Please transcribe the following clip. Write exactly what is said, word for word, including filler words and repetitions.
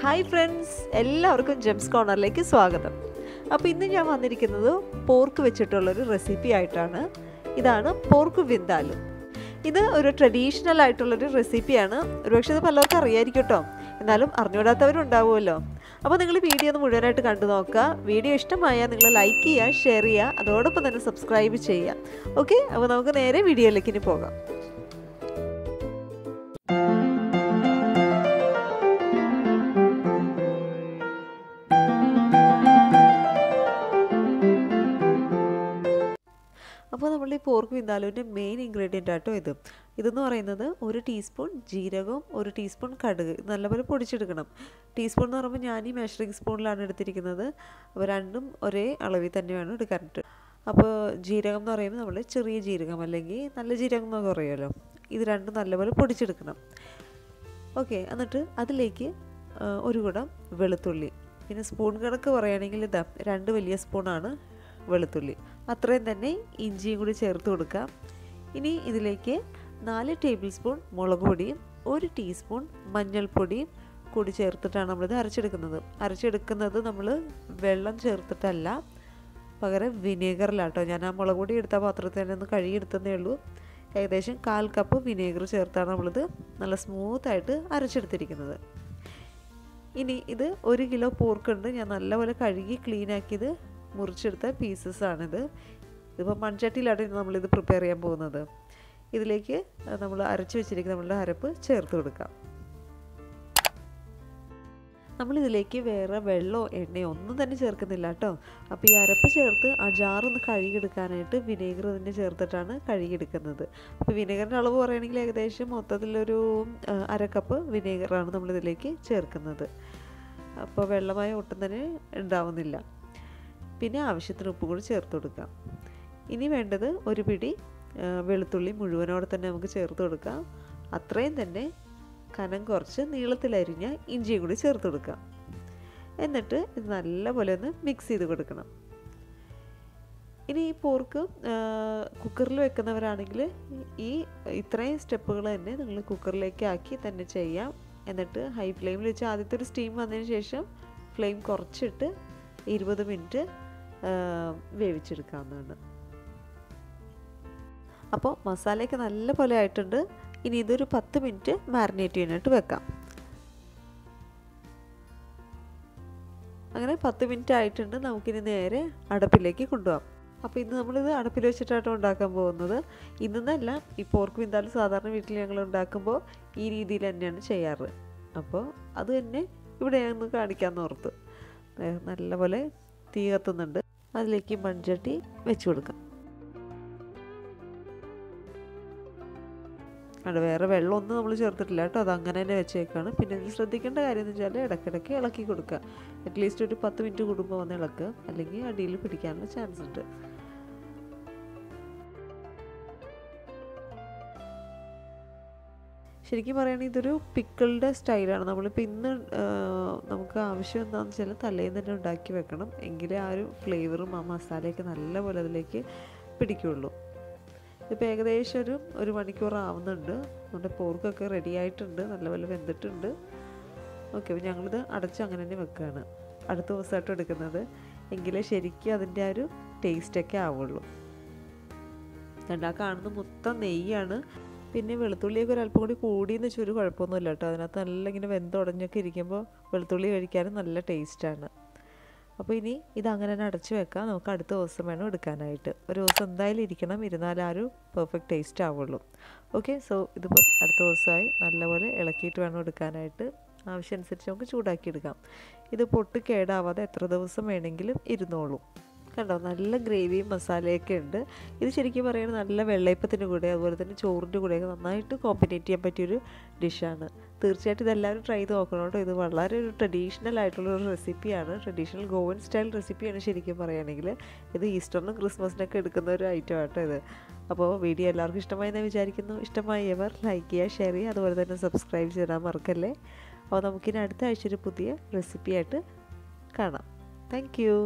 Hi friends, welcome to Gems Corner. Now, today I am going to make a pork recipe. This is pork vindaloo. This is a traditional recipe. This is a recipe. This is a video. Like video. Pork vindaloo is the main ingredient. This is one teaspoon jeeragam, one teaspoon kadugu. This is one teaspoon of measuring spoon. This is one വെളുത്തുള്ളി അത്രയും തന്നെ ഇഞ്ചിയും കൂടി ചേർത്ത് കൊടുക്കുക ഇനി ഇതിലേക്ക് നാല് ടേബിൾ സ്പൂൺ മുളക് പൊടിയും ഒരു ടീസ്പൂൺ മഞ്ഞൾപ്പൊടിയും കൂടി ചേർത്തിട്ടാണ് നമ്മൾ ഇത് അരച്ചെടുക്കുന്നത് അരച്ചെടുക്കുന്നത് നമ്മൾ വെള്ളം ചേർത്തിട്ടല്ല പകരം വിനീഗറിലാട്ടോ ഞാൻ ആ മുളക് പൊടി എടുത്ത പാത്രത്തിൽ നിന്ന് കഴുകി എടുത്തതേ ഉള്ളൂ ഏകദേശം കാൽ കപ്പ് വിനീഗർ ചേർത്താണ് നമ്മൾ ഇത് നല്ല സ്മൂത്ത് ആയിട്ട് അരച്ചെടുത്തിരിക്കുന്നത് ഇനി ഇത് ഒരു കിലോ പോർക്ക് ഉണ്ട് ഞാൻ നല്ലപോലെ കഴുകി ക്ലീൻ ആക്കിയത് മുറിച്ചെടുത്ത പീസസ് ആണ് ഇത് ഇപ്പോ മൺചട്ടിയിലാണ് നമ്മൾ ഇത് പ്രിപ്പയർ ചെയ്യാൻ പോകുന്നത് ഇതിലേക്ക് നമ്മൾ അരച്ചു വെച്ചിരിക്കുന്ന നമ്മുടെ അരപ്പ് ചേർത്ത് കൊടുക്കാം നമ്മൾ ഇതിലേക്ക് വേറെ വെള്ളമോ എണ്ണയോ ഒന്നും തന്നെ ചേർക്കുന്നില്ല ട്ടോ അപ്പോൾ ഈ അരപ്പ് ചേർത്ത് ആ ജാർ ഒന്ന് കഴുകി എടുക്കാനായിട്ട് വിനീഗർ തന്നെ ചേർത്തിട്ടാണ് കഴുകി എടുക്കുന്നത് അപ്പോൾ വിനീഗറിന്റെ അളവ് പറയുകയാണെങ്കിൽ ഏകദേശം മൊത്തത്തിൽ ഒരു അര കപ്പ് വിനീഗർ ആണ് നമ്മൾ ഇതിലേക്ക് ചേർക്കുന്നത് അപ്പോൾ വെള്ളമായി ഒട്ടും തന്നെ ഉണ്ടാവുന്നില്ല പിന്നെ ആവശ്യത്തിന് ഉപ്പ് കൂടി ചേർത്ത് കൊടുക്കാം ഇനി വേണ്ടത് ഒരു പിടി വെളുത്തുള്ളി മുഴുവനോടെ തന്നെ നമുക്ക് ചേർത്ത് കൊടുക്കാം അത്രയും തന്നെ കനം കുറച്ച് നീളത്തിൽ അരിഞ്ഞ ഇഞ്ചി കൂടി ചേർത്ത് കൊടുക്കാം എന്നിട്ട് ഇത് നല്ലപോലെ ഒന്ന് മിക്സ് ചെയ്ത് കൊടുക്കണം ഇനി ഈ പോർക്ക് കുക്കറിൽ വെക്കുന്നവരാണെങ്കിൽ ഈ ഇത്രയും സ്റ്റെപ്പുകൾ തന്നെ നിങ്ങൾ കുക്കറിലേക്ക് ആക്കി തന്നെ ചെയ്യാം എന്നിട്ട് ഹൈ ഫ്ലെയിമിൽ വെച്ച് ആദ്യത്തെ ഒരു സ്റ്റീം വന്നതിന് ശേഷം ഫ്ലെയിം കുറച്ചിട്ട് ഇരുപത് മിനിറ്റ് വേവിച്ചെടുക്കാവുന്നതാണ് അപ്പോൾ മസാലയൊക്കെ നല്ല പോലെ ആയിട്ടുണ്ട് ഇനി ഇതൊരു പത്ത് മിനിറ്റ് മാരിനേറ്റ് ചെയ്യാനായിട്ട് വെക്കാം അങ്ങനെ പത്ത് മിനിറ്റ് ആയിട്ടുണ്ട് നമുക്കിനി നേരെ അടപ്പിലേക്ക് കൊണ്ടുപോകാം അപ്പോൾ ഇന്ന് നമ്മൾ ഇത് അടപ്പിൽ വെച്ചിട്ടാണ് ഉണ്ടാക്കാൻ പോകുന്നത് ഇന്നല്ല ഈ പോർക്ക് വിന്താലു സാധാരണ വീട്ടിൽ ഞങ്ങൾ ഉണ്ടാക്കുമ്പോൾ ഈ രീതിയിൽ തന്നെയാണ് ചെയ്യാറ് അപ്പോൾ അത് തന്നെ ഇവിടെ ഞാൻ കാണിക്കാമെന്ന് ഓർത്തു നല്ലപോലെ തീ കത്തുന്നുണ്ട് അതിലേക്ക് മൺചട്ടി വെച്ച് കൊടുക്കാം അവിടെ വേറെ വെള്ളമൊന്നും നമ്മൾ ചേർത്തിട്ടില്ല കേട്ടോ അത് അങ്ങനെ തന്നെ വെച്ചേക്കാണ് പിന്നെ ഇത് ശ്രദ്ധിക്കേണ്ട കാര്യം എന്ന് വെച്ചാൽ ഇടയ്ക്കിടയ്ക്ക് ഇളക്കി കൊടുക്കുക അറ്റ്ലീസ്റ്റ് ഒരു പത്ത് മിനിറ്റ് കൂടുമ്പോൾ വന്ന് ഇളക്കുക അല്ലെങ്കിൽ അടിയിൽ പിടിക്കാനുള്ള ചാൻസ് ഉണ്ട് ശരിക്കും പറയുകയാണെങ്കിൽ ഇതൊരു പിക്കിളുടെ സ്റ്റൈലാണ് നമ്മളിപ്പോൾ ഇന്ന് നമുക്ക് ആവശ്യം എന്താണെന്ന് വെച്ചാൽ തലേന്ന് തന്നെ ഉണ്ടാക്കി വെക്കണം എങ്കിലേ ആ ഒരു ഫ്ലേവറും ആ മസാലയൊക്കെ നല്ലപോലെ അതിലേക്ക് പിടിക്കുകയുള്ളൂ ഇപ്പോൾ ഏകദേശം ഒരു ഒരു മണിക്കൂർ ആവുന്നുണ്ട് നമ്മുടെ പോർക്കൊക്കെ റെഡി ആയിട്ടുണ്ട് നല്ലപോലെ വെന്തിട്ടുണ്ട് ഓക്കെ അപ്പോൾ ഞങ്ങളിത് അടച്ച് അങ്ങനെ തന്നെ വെക്കുകയാണ് അടുത്ത ദിവസമായിട്ട് എടുക്കുന്നത് എങ്കിലേ ശരിക്കും അതിൻ്റെ ആ ഒരു ടേസ്റ്റൊക്കെ ആവുള്ളൂ കണ്ടാൽ കാണുന്ന മൊത്തം നെയ്യാണ് പിന്നെ വെളുത്തുള്ളിയൊക്കെ ഒരല്പം കൂടി കൂടിയെന്ന് വെച്ചൊരു കുഴപ്പമൊന്നുമില്ല കേട്ടോ അതിനകത്ത് നല്ല ഇങ്ങനെ വെന്തുടഞ്ഞൊക്കെ ഇരിക്കുമ്പോൾ വെളുത്തുള്ളി കഴിക്കാനും നല്ല ടേസ്റ്റാണ് അപ്പോൾ ഇനി ഇത് അങ്ങനെ തന്നെ അടച്ചു വെക്കാം നമുക്ക് അടുത്ത ദിവസം വേണം എടുക്കാനായിട്ട് ഒരു ദിവസം എന്തായാലും ഇരിക്കണം ഇരുന്നാലും ആ ഒരു പെർഫെക്റ്റ് ടേസ്റ്റ് ആവുള്ളൂ ഓക്കെ സോ ഇതിപ്പോൾ അടുത്ത ദിവസമായി നല്ലപോലെ ഇളക്കിയിട്ട് വേണം എടുക്കാനായിട്ട് ആവശ്യമനുസരിച്ച് നമുക്ക് ചൂടാക്കി എടുക്കാം ഇത് പൊട്ട് കേടാവാതെ എത്ര ദിവസം വേണമെങ്കിലും ഇരുന്നോളൂ കണ്ടോ നല്ല ഗ്രേവിയും മസാലയൊക്കെ ഉണ്ട് ഇത് ശരിക്കും പറയുന്നത് നല്ല വെള്ളയപ്പത്തിൻ്റെ കൂടെ അതുപോലെ തന്നെ ചോറിൻ്റെ കൂടെയൊക്കെ നന്നായിട്ട് കോമ്പിനേറ്റ് ചെയ്യാൻ പറ്റിയൊരു ഡിഷാണ് തീർച്ചയായിട്ടും ഇതെല്ലാവരും ട്രൈ ചെയ്ത് നോക്കണം കേട്ടോ ഇത് വളരെ ഒരു ട്രഡീഷണൽ ആയിട്ടുള്ളൊരു റെസിപ്പിയാണ് ട്രഡീഷണൽ ഗോവൻ സ്റ്റൈൽ റെസിപ്പിയാണ് ശരിക്കും പറയുകയാണെങ്കിൽ ഇത് ഈസ്റ്ററിനും ക്രിസ്മസിനൊക്കെ എടുക്കുന്ന ഒരു ഐറ്റം ആട്ടോ ഇത് അപ്പോൾ വീഡിയോ എല്ലാവർക്കും ഇഷ്ടമായി എന്ന് വിചാരിക്കുന്നു ഇഷ്ടമായവർ ലൈക്ക് ചെയ്യുക ഷെയർ ചെയ്യുക അതുപോലെ തന്നെ സബ്സ്ക്രൈബ് ചെയ്യാൻ മറക്കല്ലേ അപ്പോൾ നമുക്കിനി അടുത്ത ആഴ്ച ഒരു പുതിയ റെസിപ്പിയായിട്ട് കാണാം താങ്ക് യു